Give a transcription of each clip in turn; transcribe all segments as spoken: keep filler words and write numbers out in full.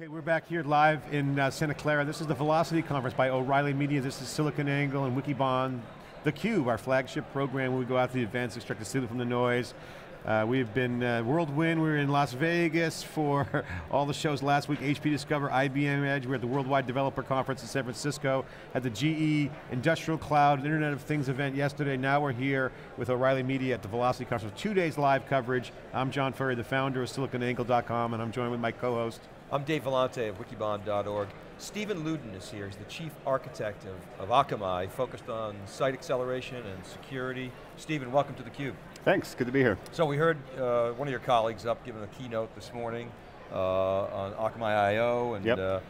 Okay, we're back here live in uh, Santa Clara. This is the Velocity Conference by O'Reilly Media. This is SiliconANGLE and Wikibon. theCUBE, our flagship program where we go out to the events, extract the signal from the noise. Uh, we've been uh, Worldwin, we were in Las Vegas for all the shows last week, H P Discover, I B M Edge, we were at the Worldwide Developer Conference in San Francisco, at the G E Industrial Cloud, Internet of Things event yesterday. Now we're here with O'Reilly Media at the Velocity Conference. Two days live coverage. I'm John Furrier, the founder of SiliconANGLE dot com, and I'm joined with my co-host, I'm Dave Vellante of Wikibon dot org. Stephen Ludin is here, he's the chief architect of, of Akamai, focused on site acceleration and security. Stephen, welcome to theCUBE. Thanks, good to be here. So we heard uh, one of your colleagues up giving a keynote this morning uh, on Akamai I O, and yep. uh,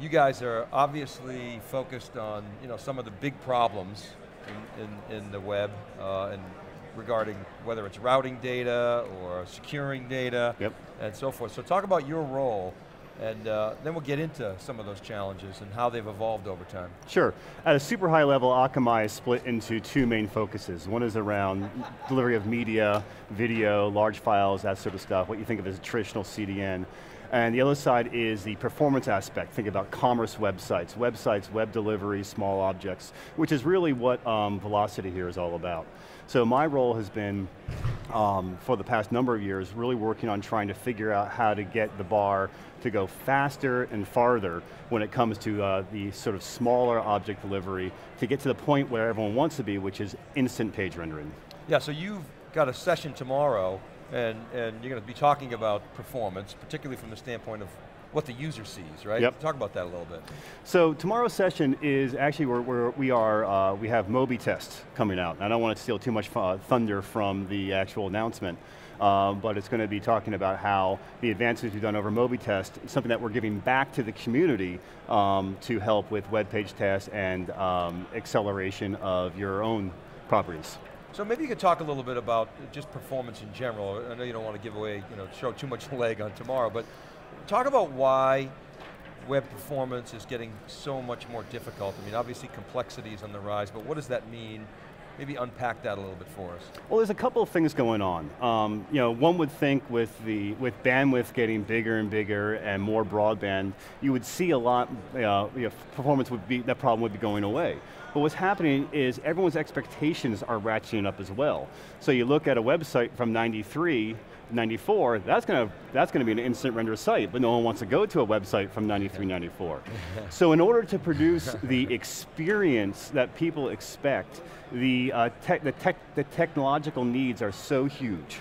you guys are obviously focused on you know, some of the big problems in, in, in the web, uh, and regarding whether it's routing data or securing data, yep. and so forth. So talk about your role, and uh, then we'll get into some of those challenges and how they've evolved over time. Sure, at a super high level, Akamai is split into two main focuses. One is around delivery of media, video, large files, that sort of stuff, what you think of as a traditional C D N. And the other side is the performance aspect. Think about commerce websites, websites, web delivery, small objects, which is really what um, Velocity here is all about. So my role has been, um, for the past number of years, really working on trying to figure out how to get the bar to go faster and farther when it comes to uh, the sort of smaller object delivery to get to the point where everyone wants to be, which is instant page rendering. Yeah, so you've got a session tomorrow and, and you're going to be talking about performance, particularly from the standpoint of what the user sees, right? Yep. Talk about that a little bit. So tomorrow's session is actually where, where we are, uh, we have MobiTest coming out. And I don't want to steal too much uh, thunder from the actual announcement, uh, but it's going to be talking about how the advances we've done over MobiTest is something that we're giving back to the community um, to help with web page tests and um, acceleration of your own properties. So maybe you could talk a little bit about just performance in general. I know you don't want to give away, you know, show too much leg on tomorrow, but talk about why web performance is getting so much more difficult. I mean, obviously complexity is on the rise, but what does that mean? Maybe unpack that a little bit for us. Well, there's a couple of things going on. Um, you know, one would think with the with bandwidth getting bigger and bigger and more broadband, you would see a lot. Uh, you know, performance would be that problem would be going away. But what's happening is everyone's expectations are ratcheting up as well. So you look at a website from ninety-three, ninety-four, that's going to that's going to be an instant render site, but no one wants to go to a website from ninety-three, ninety-four. So in order to produce the experience that people expect, the uh, tech the tech the technological needs are so huge.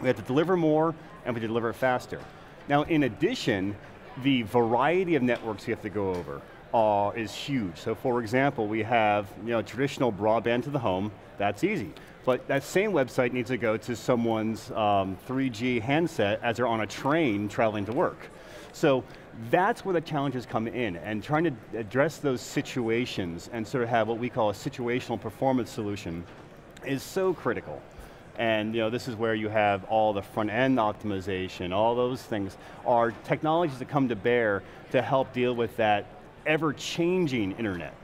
We have to deliver more and we have to deliver faster. Now, in addition, the variety of networks you have to go over uh, is huge. So, for example, we have you know traditional broadband to the home. That's easy. But that same website needs to go to someone's um, three G handset as they're on a train traveling to work. So that's where the challenges come in, and trying to address those situations and sort of have what we call a situational performance solution is so critical. And you know, this is where you have all the front end optimization, all those things are technologies that come to bear to help deal with that ever-changing internet.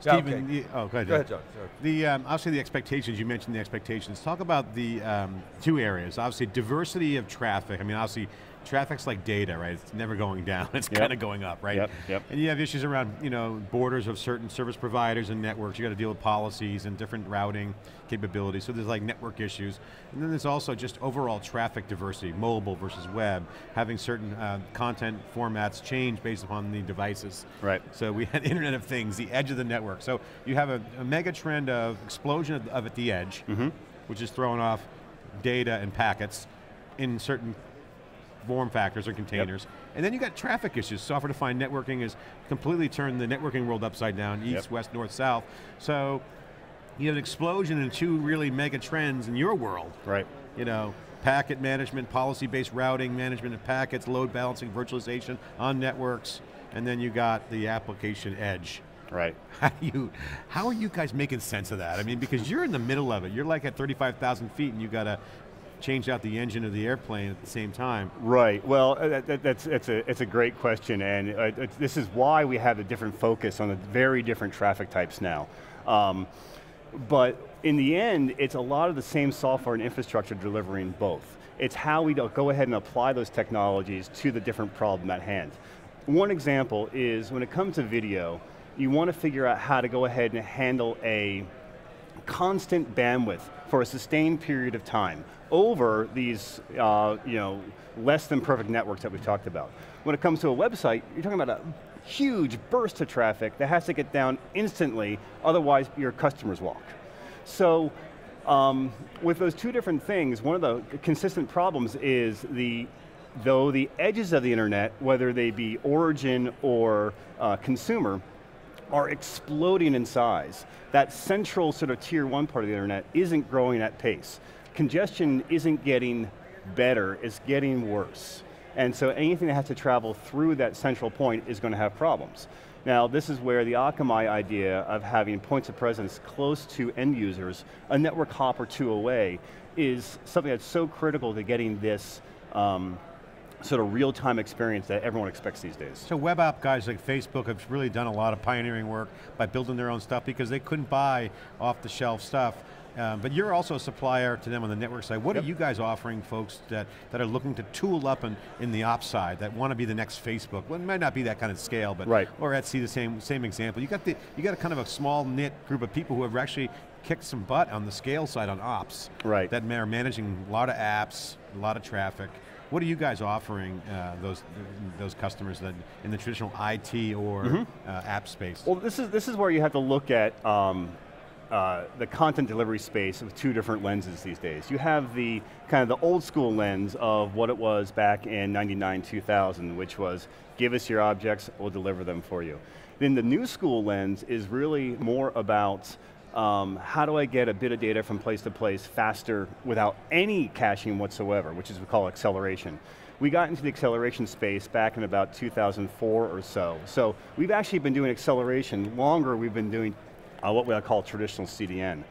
Stephen, yeah, okay. the, oh, go ahead, go ahead John. The, um, obviously the expectations, you mentioned the expectations. Talk about the um, two areas. Obviously diversity of traffic. I mean, obviously traffic's like data, right? It's never going down, it's yep. kind of going up, right? Yep, yep. And you have issues around you know, borders of certain service providers and networks. You got to deal with policies and different routing capabilities. So there's like network issues. And then there's also just overall traffic diversity, mobile versus web, having certain uh, content formats change based upon the devices. Right. So we had Internet of Things, the edge of the network. So you have a, a mega trend of explosion of, of at the edge, mm-hmm. which is throwing off data and packets in certain form factors or containers. Yep. And then you got traffic issues. Software-defined networking has completely turned the networking world upside down, east, yep. west, north, south. So you have an explosion in two really mega trends in your world. Right. You know, packet management, policy-based routing, management of packets, load balancing, virtualization on networks, and then you got the application edge. Right. How, you, how are you guys making sense of that? I mean, because you're in the middle of it. You're like at thirty-five thousand feet and you got to change out the engine of the airplane at the same time. Right, well, that, that, that's, that's a, it's a great question, and uh, it's, this is why we have a different focus on the very different traffic types now. Um, But in the end, it's a lot of the same software and infrastructure delivering both. It's how we go ahead and apply those technologies to the different problem at hand. One example is when it comes to video, you want to figure out how to go ahead and handle a constant bandwidth for a sustained period of time over these uh, you know, less than perfect networks that we've talked about. When it comes to a website, you're talking about a huge burst of traffic that has to get down instantly, otherwise your customers walk. So um, with those two different things, one of the consistent problems is the though the edges of the internet, whether they be origin or uh, consumer, are exploding in size. That central sort of tier one part of the internet isn't growing at pace. Congestion isn't getting better, it's getting worse. And so anything that has to travel through that central point is going to have problems. Now this is where the Akamai idea of having points of presence close to end users, a network hop or two away, is something that's so critical to getting this um, sort of real-time experience that everyone expects these days. So web app guys like Facebook have really done a lot of pioneering work by building their own stuff because they couldn't buy off-the-shelf stuff. Um, but you're also a supplier to them on the network side. What yep. are you guys offering folks that, that are looking to tool up in, in the ops side, that want to be the next Facebook? Well, it might not be that kind of scale, but right. or Etsy, the same, same example. You got, the, you got a kind of a small knit group of people who have actually kicked some butt on the scale side on ops. Right. That are managing a lot of apps, a lot of traffic. What are you guys offering uh, those those customers that in the traditional I T or mm-hmm. uh, app space? Well, this is this is where you have to look at um, uh, the content delivery space with two different lenses these days. You have the kind of the old school lens of what it was back in ninety-nine, two thousand, which was give us your objects, we'll deliver them for you. Then the new school lens is really more about Um, how do I get a bit of data from place to place faster without any caching whatsoever, which is what we call acceleration. We got into the acceleration space back in about two thousand four or so. So we've actually been doing acceleration longer we've been doing uh, what we call traditional C D N.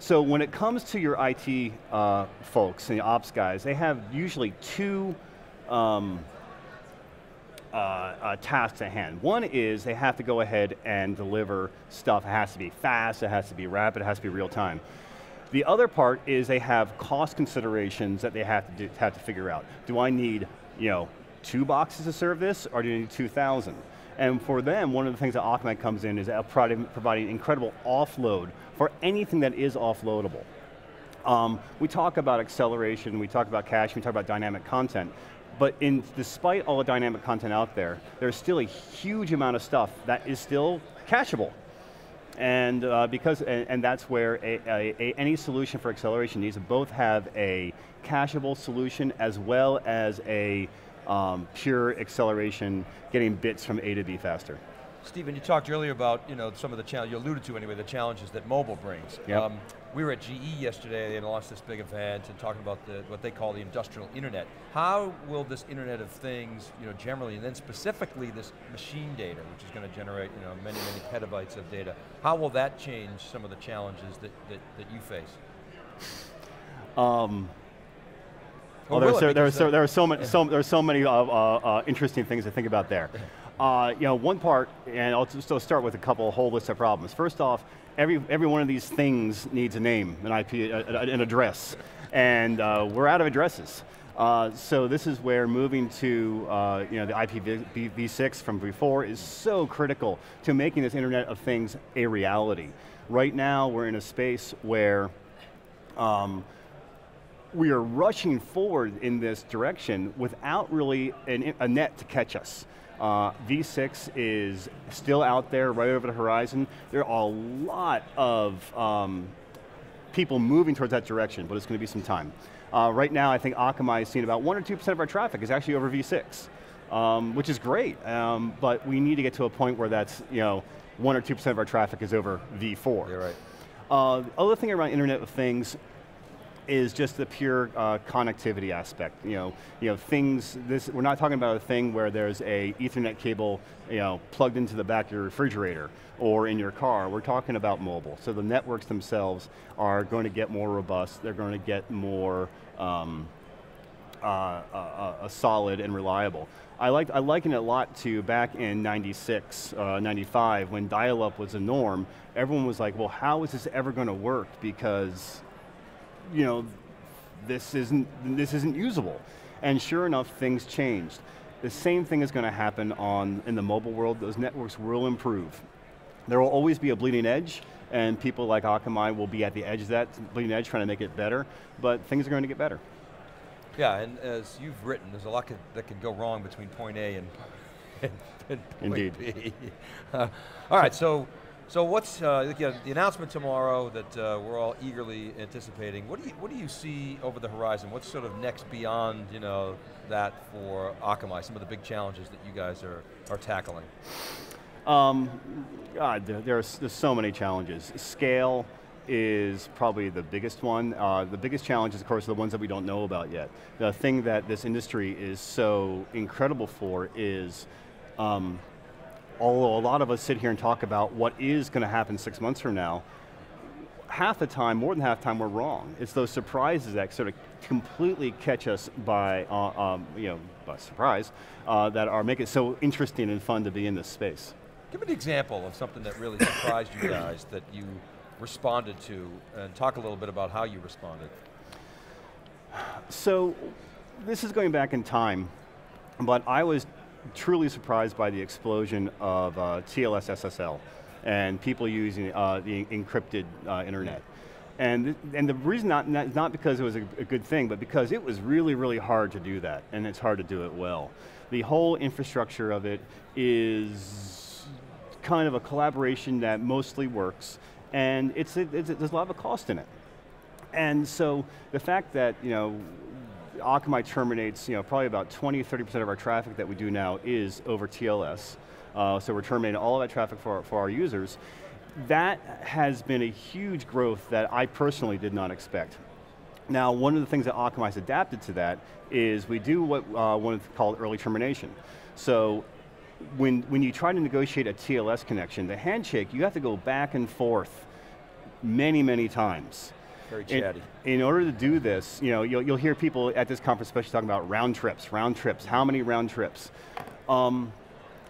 So when it comes to your I T uh, folks and the ops guys, they have usually two um, Uh, uh, tasks at hand. One is they have to go ahead and deliver stuff. It has to be fast, it has to be rapid, it has to be real time. The other part is they have cost considerations that they have to, do, have to figure out. Do I need, you know, two boxes to serve this, or do I need two thousand? And for them, one of the things that Akamai comes in is providing incredible offload for anything that is offloadable. Um, we talk about acceleration, we talk about cache, we talk about dynamic content. But in, despite all the dynamic content out there, there's still a huge amount of stuff that is still cacheable. And, uh, because, and, and that's where a, a, a, any solution for acceleration needs to both have a cacheable solution as well as a um, pure acceleration, getting bits from A to B faster. Stephen, you talked earlier about you know, some of the challenges, you alluded to anyway, the challenges that mobile brings. Yep. Um, we were at G E yesterday, they launched this big event and talking about the, what they call the industrial internet. How will this Internet of Things, you know, generally, and then specifically this machine data, which is going to generate you know, many, many petabytes of data, how will that change some of the challenges that, that, that you face? Um. Well, there, so, there, so, there are so many, so, there are so many uh, uh, interesting things to think about there. Uh, you know, one part, and I'll still start with a couple whole list of problems. First off, every, every one of these things needs a name, an I P, a, an address, and uh, we're out of addresses. Uh, so this is where moving to uh, you know, the I P v six from before is so critical to making this Internet of Things a reality. Right now, we're in a space where um, we are rushing forward in this direction without really an, a net to catch us. Uh, v six is still out there, right over the horizon. There are a lot of um, people moving towards that direction, but it's going to be some time. Uh, right now, I think Akamai is seeing about one or two percent of our traffic is actually over v six, um, which is great, um, but we need to get to a point where that's, you know, one or two percent of our traffic is over v four. You're right. Uh, the other thing around Internet of Things is just the pure uh, connectivity aspect. You know, you know, things, this, we're not talking about a thing where there's a Ethernet cable you know, plugged into the back of your refrigerator or in your car. We're talking about mobile. So the networks themselves are going to get more robust. They're going to get more um, uh, a, a solid and reliable. I, liked, I liken it a lot to back in ninety-six, uh, ninety-five, when dial-up was the norm. Everyone was like, well, how is this ever going to work? Because, you know, this isn't, this isn't usable. And sure enough, things changed. The same thing is going to happen on, in the mobile world. Those networks will improve. There will always be a bleeding edge, and people like Akamai will be at the edge of that bleeding edge trying to make it better, but things are going to get better. Yeah, and as you've written, there's a lot can, that can go wrong between point A and, and, and point Indeed. B. Uh, all right, so, so what's, uh, yeah, the announcement tomorrow that uh, we're all eagerly anticipating, what do, you, what do you see over the horizon? What's sort of next beyond, you know, that for Akamai, some of the big challenges that you guys are, are tackling? Um, God, there's, there's so many challenges. Scale is probably the biggest one. Uh, the biggest challenge is, of course, the ones that we don't know about yet. The thing that this industry is so incredible for is, um, although a lot of us sit here and talk about what is going to happen six months from now, half the time, more than half the time, we're wrong. It's those surprises that sort of completely catch us by, uh, um, you know, by surprise, uh, that are make it so interesting and fun to be in this space. Give me an example of something that really surprised you guys that you responded to, and talk a little bit about how you responded. So, this is going back in time, but I was truly surprised by the explosion of uh, T L S S S L and people using uh, the encrypted uh, internet. And, and the reason not, not, not because it was a, a good thing, but because it was really, really hard to do that, and it's hard to do it well. The whole infrastructure of it is kind of a collaboration that mostly works, and it's, it, it's, it, there's a lot of cost in it. And so the fact that, you know, Akamai terminates, you know, probably about twenty, thirty percent of our traffic that we do now is over T L S, uh, so we're terminating all of that traffic for, for our users. That has been a huge growth that I personally did not expect. Now, one of the things that Akamai's adapted to that is we do what uh, one called early termination. So, When, when you try to negotiate a T L S connection, the handshake, you have to go back and forth many, many times. Very chatty. In, in order to do this, you know, you'll, you'll hear people at this conference especially talking about round trips, round trips, how many round trips? Um,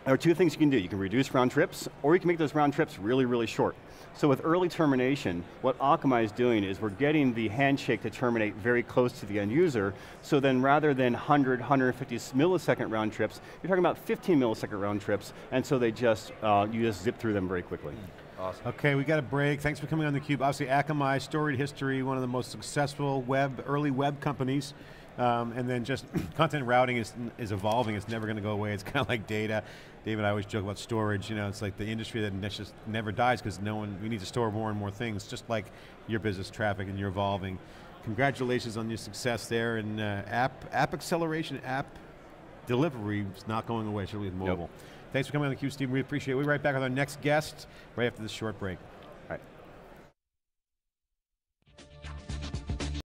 there are two things you can do. You can reduce round trips, or you can make those round trips really, really short. So with early termination, what Akamai is doing is we're getting the handshake to terminate very close to the end user, so then rather than one hundred, one hundred fifty millisecond round trips, you're talking about fifteen millisecond round trips, and so they just, uh, you just zip through them very quickly. Awesome. Okay, we got a break. Thanks for coming on theCUBE. Obviously Akamai, storied history, one of the most successful web, early web companies. Um, and then just content routing is, is evolving, it's never going to go away, it's kind of like data. David and I always joke about storage, you know, it's like the industry that just never dies because no one, we need to store more and more things, just like your business traffic and you're evolving. Congratulations on your success there, and uh, app, app acceleration, app delivery is not going away, certainly with mobile. Nope. Thanks for coming on theCUBE, Steve, we appreciate it. We'll be right back with our next guest, right after this short break.